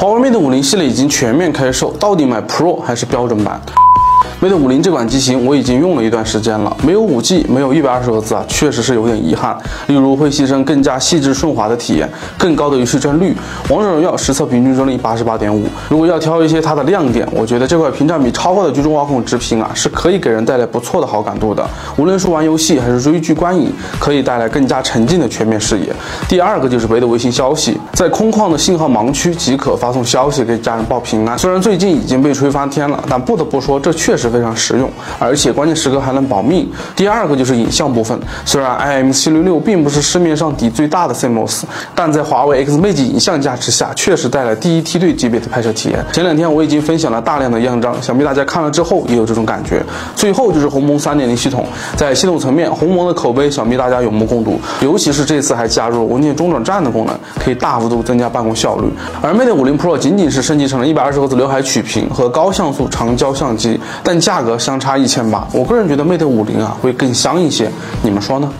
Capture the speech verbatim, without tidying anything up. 华为 Mate 五十系列已经全面开售，到底买 Pro 还是标准版？ Mate 五十这款机型我已经用了一段时间了，没有 五G， 没有 一百二十赫兹 啊，确实是有点遗憾。例如会牺牲更加细致顺滑的体验，更高的一帧率。王者荣耀实测平均帧率 八十八点五。如果要挑一些它的亮点，我觉得这块屏占比超高的居中挖孔直屏啊，是可以给人带来不错的好感度的。无论是玩游戏还是追剧观影，可以带来更加沉浸的全面视野。第二个就是微的卫星消息，在空旷的信号盲区即可发送消息给家人报平安。虽然最近已经被吹翻天了，但不得不说这确。 确实非常实用，而且关键时刻还能保密。第二个就是影像部分，虽然 I M X 七六六 并不是市面上底最大的 C M O S， 但在华为 Xmage 影像加持下，确实带来第一梯队级别的拍摄体验。前两天我已经分享了大量的样张，想必大家看了之后也有这种感觉。最后就是鸿蒙 三点零 系统，在系统层面，鸿蒙的口碑想必大家有目共睹，尤其是这次还加入文件中转站的功能，可以大幅度增加办公效率。而 Mate 五十 Pro 仅仅是升级成了一百二十赫兹刘海曲屏和高像素长焦相机。 但价格相差一千八，我个人觉得 Mate 五十啊会更香一些，你们说呢？